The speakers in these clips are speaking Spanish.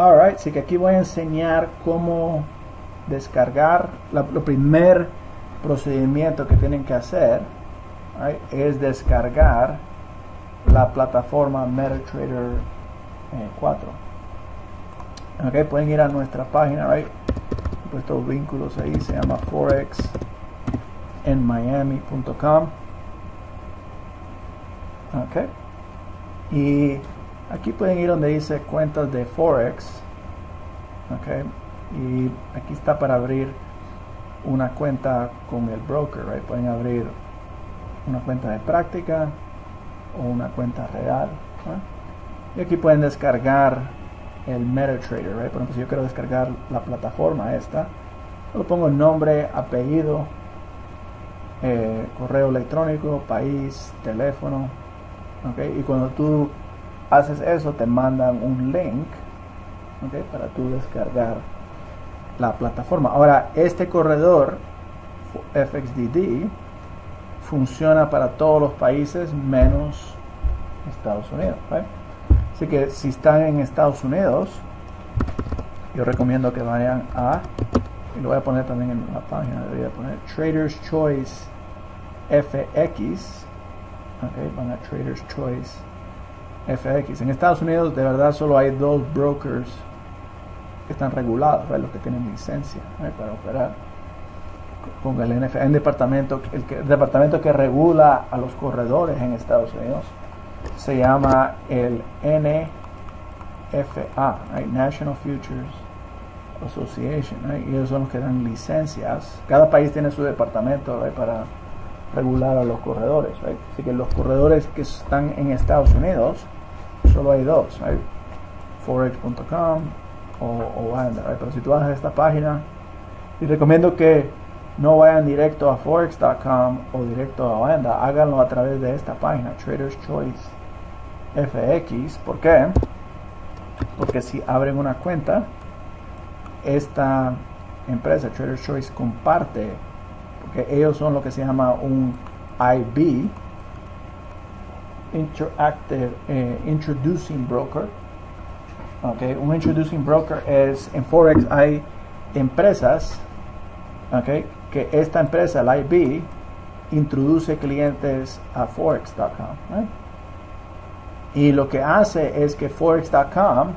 Alright, así que aquí voy a enseñar cómo descargar. Lo primer procedimiento que tienen que hacer es descargar la plataforma MetaTrader 4. Ok, pueden ir a nuestra página, he puesto vínculos ahí, se llama forex en miami.com. Ok, y aquí pueden ir donde dice cuentas de Forex, okay, y aquí está para abrir una cuenta con el broker, pueden abrir una cuenta de práctica o una cuenta real, y aquí pueden descargar el MetaTrader, por ejemplo, si yo quiero descargar la plataforma esta, le pongo nombre, apellido, correo electrónico, país, teléfono, y cuando tú haces eso, te mandan un link para tú descargar la plataforma. Ahora, este corredor FXDD funciona para todos los países menos Estados Unidos, así que si están en Estados Unidos, yo recomiendo que vayan a, y lo voy a poner también en la página, debería poner Traders Choice FX, van a Traders Choice FX. En Estados Unidos de verdad solo hay dos brokers que están regulados, los que tienen licencia para operar con el NF. El departamento que regula a los corredores en Estados Unidos se llama el NFA, National Futures Association, y ellos son los que dan licencias. Cada país tiene su departamento para regular a los corredores, así que los corredores que están en Estados Unidos solo hay dos, Forex.com o Wanda, pero si tú vas a esta página, y recomiendo que no vayan directo a Forex.com o directo a Wanda, háganlo a través de esta página Traders Choice FX. ¿Por qué? Porque si abren una cuenta, esta empresa Traders Choice comparte, porque ellos son lo que se llama un IB, Introducing Broker. Un Introducing Broker es, en Forex hay empresas que esta empresa, el IB, introduce clientes a Forex.com, y lo que hace es que Forex.com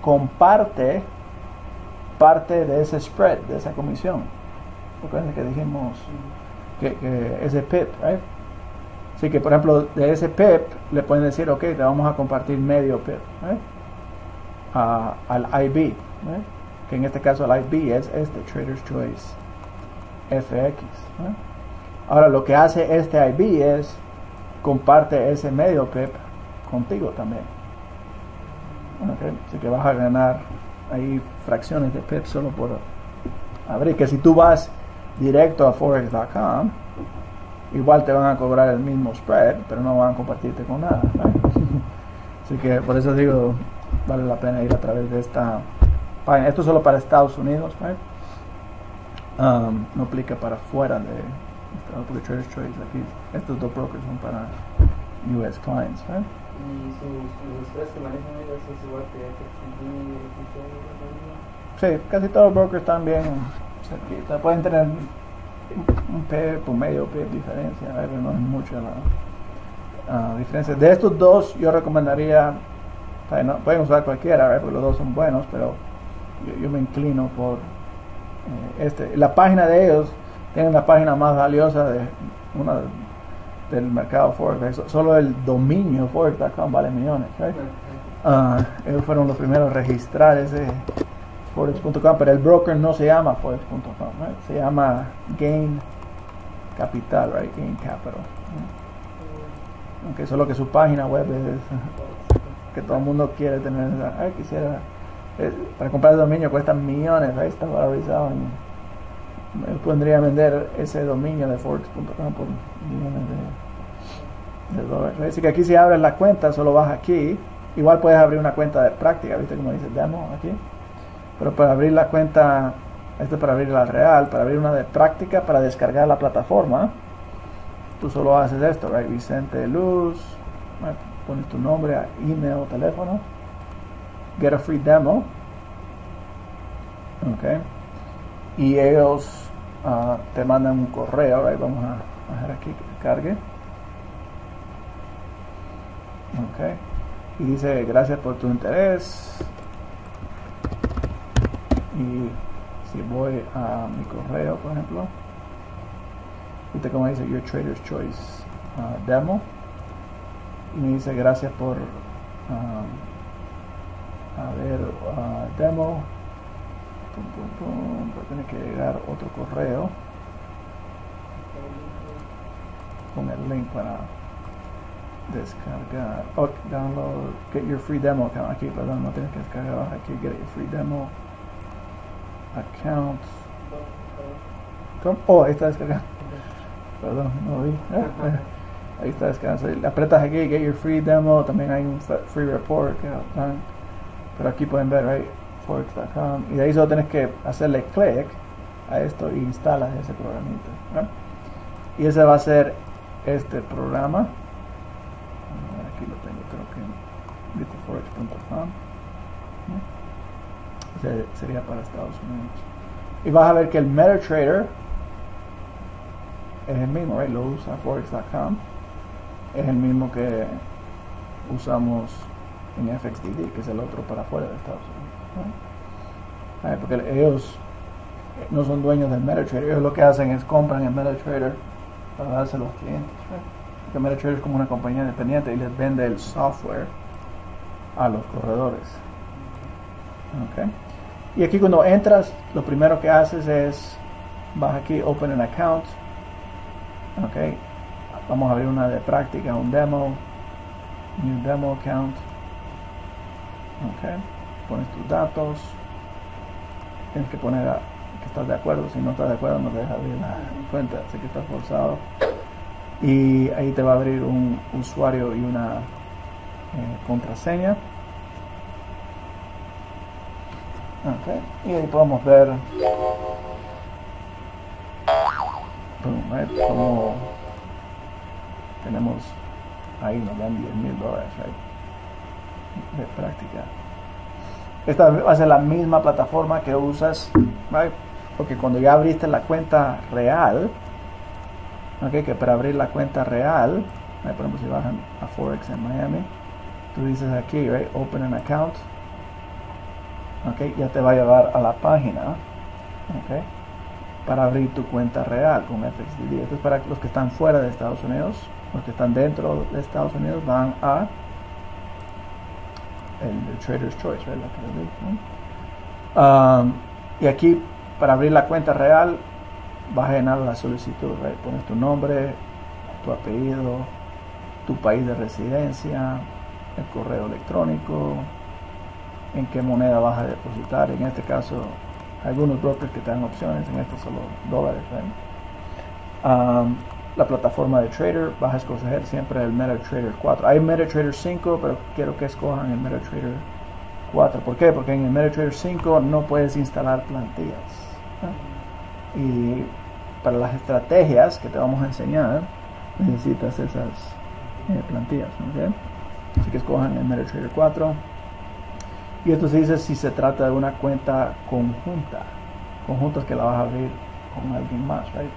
comparte parte de ese spread, de esa comisión. Recuerden que dijimos que ese PIP, así que por ejemplo de ese PIP le pueden decir, ok, te vamos a compartir medio PIP al IB, que en este caso el IB es este Traders Choice FX. Ahora lo que hace este IB es comparte ese medio PIP contigo también, así que vas a ganar ahí fracciones de PIP solo por abrir. Que si tú vas directo a Forex.com, igual te van a cobrar el mismo spread, pero no van a compartirte con nada, así que por eso digo, vale la pena ir a través de esta página. Esto es solo para Estados Unidos, no aplica para fuera de Estados Unidos, Traders Choice aquí. Estos dos brokers son para US clients, ¿Y sus spreads que manejan ellos es igual que FXDD? Sí, casi todos los brokers están bien cerquita, pueden tener un PIP o medio PIP diferencia, pero no es mucha la diferencia. De estos dos yo recomendaría, no, pueden usar cualquiera, porque los dos son buenos, pero yo me inclino por este. La página de ellos, tienen la página más valiosa de una del mercado Forex. Solo el dominio Forex.com vale millones, ellos fueron los primeros a registrar ese Forex.com, pero el broker no se llama Forex.com, se llama Gain Capital, Gain Capital, aunque solo que su página web es que todo el mundo quiere tener, para comprar el dominio cuesta millones, está valorizado, él podría vender ese dominio de Forex.com por millones de dólares, así que aquí si abres la cuenta, solo vas aquí, igual puedes abrir una cuenta de práctica, viste como dice demo aquí. Pero para abrir la cuenta, esto es para abrir la real, para abrir una de práctica, para descargar la plataforma, tú solo haces esto, Vicente Luz, pones tu nombre, email, teléfono, get a free demo. Okay. Y ellos te mandan un correo. Ahora vamos a dejar aquí que cargue. Okay. Y dice gracias por tu interés. Y si voy a mi correo, por ejemplo, viste como dice Your Traders Choice Demo. Y me dice gracias por demo. Va a tener que llegar otro correo con el link para descargar. Oh, download, get your free demo account. Aquí, perdón, no tienes que descargar. Aquí, get your free demo account. Oh, ahí está descargado. Perdón, no vi. Ahí está descargado. Apretas aquí, get your free demo. También hay un free report. Pero aquí pueden ver, right? Forex.com, y de ahí solo tienes que hacerle clic a esto y instalas ese programita, ¿verdad? Y ese va a ser este programa. Aquí lo tengo, creo que en Forex.com, ¿sí? Sería para Estados Unidos. Y vas a ver que el MetaTrader es el mismo, ¿verdad? Lo usa Forex.com, es el mismo que usamos en FXDD, que es el otro para fuera de Estados Unidos. ¿Vale? Porque ellos no son dueños del MetaTrader, ellos lo que hacen es compran el MetaTrader para darse a los clientes, ¿vale? Porque el MetaTrader es como una compañía independiente y les vende el software a los corredores. ¿Okay? Y aquí cuando entras, lo primero que haces es vas aquí, open an account. ¿Okay? Vamos a abrir una de práctica, un demo, new demo account. ¿Okay? Pones tus datos, tienes que poner que estás de acuerdo. Si no estás de acuerdo, no te deja abrir la cuenta, así que estás forzado. Y ahí te va a abrir un usuario y una contraseña. Okay. Y ahí podemos ver cómo tenemos ahí, nos dan $10,000 de práctica. Esta va a ser la misma plataforma que usas, ¿vale? Porque cuando ya abriste la cuenta real, ¿okay? Que para abrir la cuenta real, ¿vale? Por ejemplo, si vas a Forex en Miami, tú dices aquí, ¿vale? Open an account, ¿okay? Ya te va a llevar a la página, ¿okay? Para abrir tu cuenta real con FXDD. Esto es para los que están fuera de Estados Unidos. Los que están dentro de Estados Unidos van a el Trader's Choice, ¿verdad? Y aquí para abrir la cuenta real vas a llenar la solicitud, ¿verdad? Pones tu nombre, tu apellido, tu país de residencia, el correo electrónico, en qué moneda vas a depositar. En este caso, algunos brokers que te dan opciones, en este solo dólares, ¿verdad? La plataforma de trader, vas a escoger siempre el MetaTrader 4. Hay MetaTrader 5, pero quiero que escojan el MetaTrader 4. ¿Por qué? Porque en el MetaTrader 5 no puedes instalar plantillas, ¿no? Y para las estrategias que te vamos a enseñar, necesitas esas plantillas, ¿okay? Así que escojan el MetaTrader 4. Y esto se dice si se trata de una cuenta conjunta. Conjuntas que la vas a abrir con alguien más, ¿right?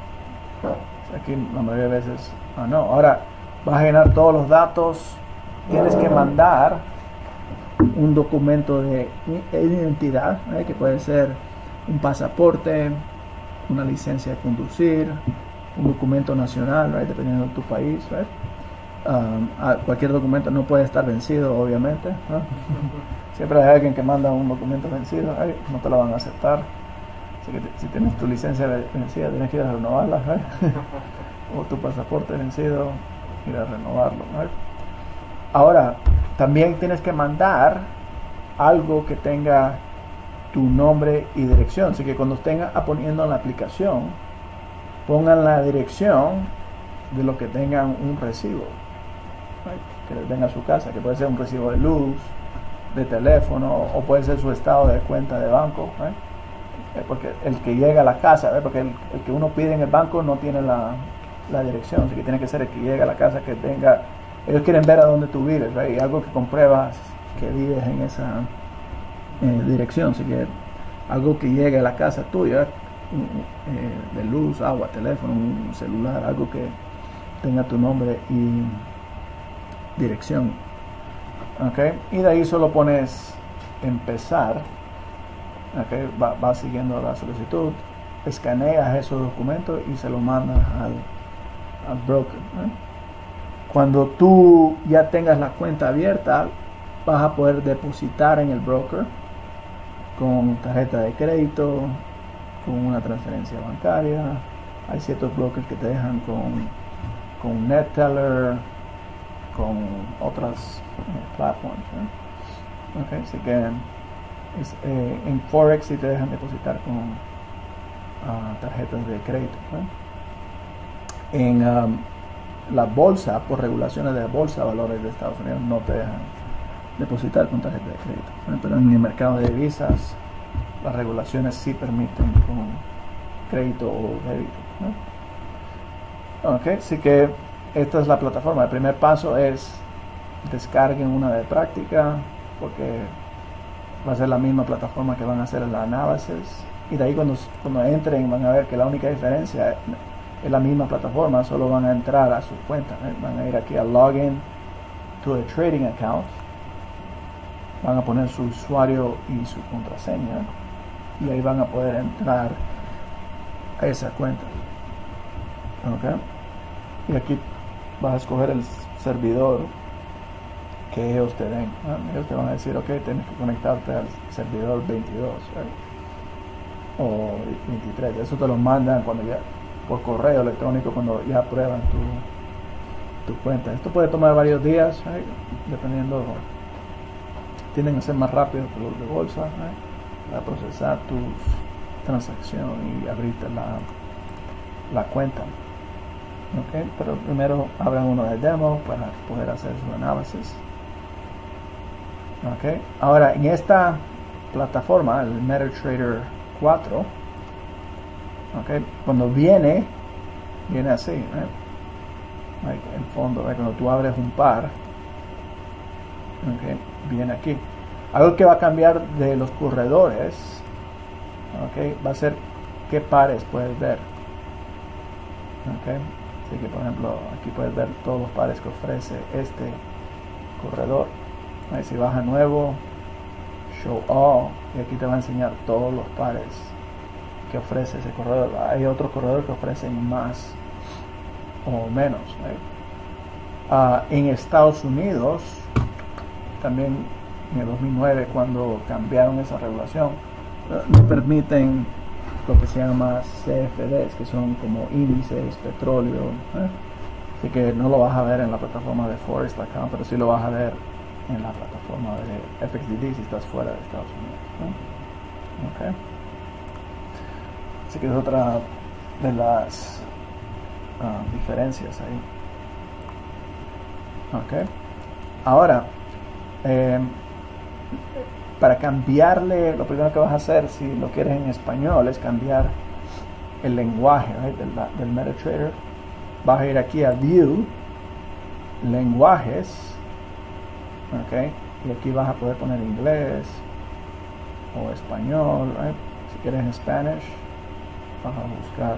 Aquí la mayoría de veces no. Ahora vas a llenar todos los datos, tienes que mandar un documento de identidad, ¿eh? Que puede ser un pasaporte, una licencia de conducir, un documento nacional, ¿eh? Dependiendo de tu país, ¿eh? Cualquier documento no puede estar vencido, obviamente, ¿eh? Siempre hay alguien que manda un documento vencido, ¿eh? No te lo van a aceptar. Así que si tienes tu licencia vencida, tienes que ir a renovarla, ¿vale? O tu pasaporte vencido, ir a renovarlo, ¿vale? Ahora, también tienes que mandar algo que tenga tu nombre y dirección. Así que cuando estén poniendo en la aplicación, pongan la dirección de lo que tengan un recibo, ¿vale? Que les den a su casa, que puede ser un recibo de luz, de teléfono, o puede ser su estado de cuenta de banco, ¿vale? Porque el que llega a la casa, ¿verdad? Porque el que uno pide en el banco no tiene la dirección, así que tiene que ser el que llega a la casa que tenga. Ellos quieren ver a dónde tú vives, ¿verdad? Y algo que compruebas que vives en esa dirección, si quieres, algo que llegue a la casa tuya, de luz, agua, teléfono, un celular, algo que tenga tu nombre y dirección. Okay. Y de ahí solo pones empezar. Okay. Va siguiendo la solicitud, escaneas esos documentos y se los mandas al broker. Cuando tú ya tengas la cuenta abierta, vas a poder depositar en el broker con tarjeta de crédito, con una transferencia bancaria. Hay ciertos brokers que te dejan con NetTeller, con otras plataformas. Okay, así que en Forex sí te dejan depositar con tarjetas de crédito. En la bolsa, por regulaciones de la bolsa de valores de Estados Unidos, no te dejan depositar con tarjeta de crédito, pero en el mercado de divisas las regulaciones sí permiten con crédito o débito. Okay, así que esta es la plataforma. El primer paso es descarguen una de práctica, porque va a ser la misma plataforma que van a hacer el análisis, y de ahí cuando entren van a ver que la única diferencia es la misma plataforma, solo van a entrar a sus cuentas. Van a ir aquí a login to a trading account, van a poner su usuario y su contraseña, y ahí van a poder entrar a esa cuenta. Okay. Y aquí vas a escoger el servidor que ellos te den. Ellos te van a decir, ok, tienes que conectarte al servidor 22, o 23. Eso te lo mandan cuando ya por correo electrónico, cuando ya aprueban tu cuenta. Esto puede tomar varios días, dependiendo. Tienden a ser más rápidos que los de bolsa, para procesar tus transacciones y abrirte la cuenta. Okay, pero primero abran uno de demo para poder hacer su análisis. Okay, ahora en esta plataforma, el MetaTrader 4, okay, cuando viene así, en fondo, cuando tú abres un par, okay, viene aquí. Algo que va a cambiar de los corredores, okay, va a ser qué pares puedes ver. Okay. Así que, por ejemplo, aquí puedes ver todos los pares que ofrece este corredor. Ahí, si vas a nuevo, show all, y aquí te va a enseñar todos los pares que ofrece ese corredor. Hay otros corredores que ofrecen más o menos. En Estados Unidos, también en el 2009, cuando cambiaron esa regulación, no permiten lo que se llama CFDs, que son como índices, petróleo. Así que no lo vas a ver en la plataforma de Forex.com, pero sí lo vas a ver en la plataforma de FXDD si estás fuera de Estados Unidos. Okay. Así que es otra de las diferencias ahí. Okay. Ahora, para cambiarle, lo primero que vas a hacer, si lo quieres en español, es cambiar el lenguaje del MetaTrader. Vas a ir aquí a View, Lenguajes, okay, y aquí vas a poder poner inglés o español. Si quieres en Spanish, vas a buscar.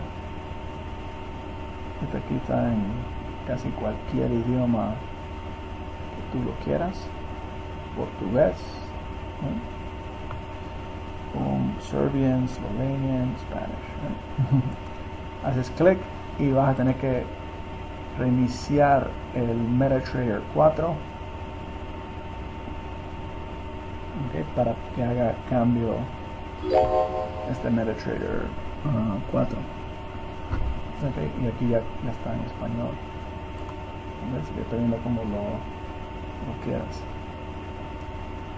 Esto aquí está en casi cualquier idioma que tú lo quieras. Portugués, Serbian, Slovenian, Spanish. Haces clic y vas a tener que reiniciar el MetaTrader 4, okay, para que haga cambio este MetaTrader 4. Okay, y aquí ya está en español. Dependiendo como lo quieras.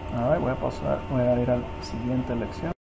Voy a ir a la siguiente lección.